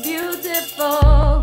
beautiful.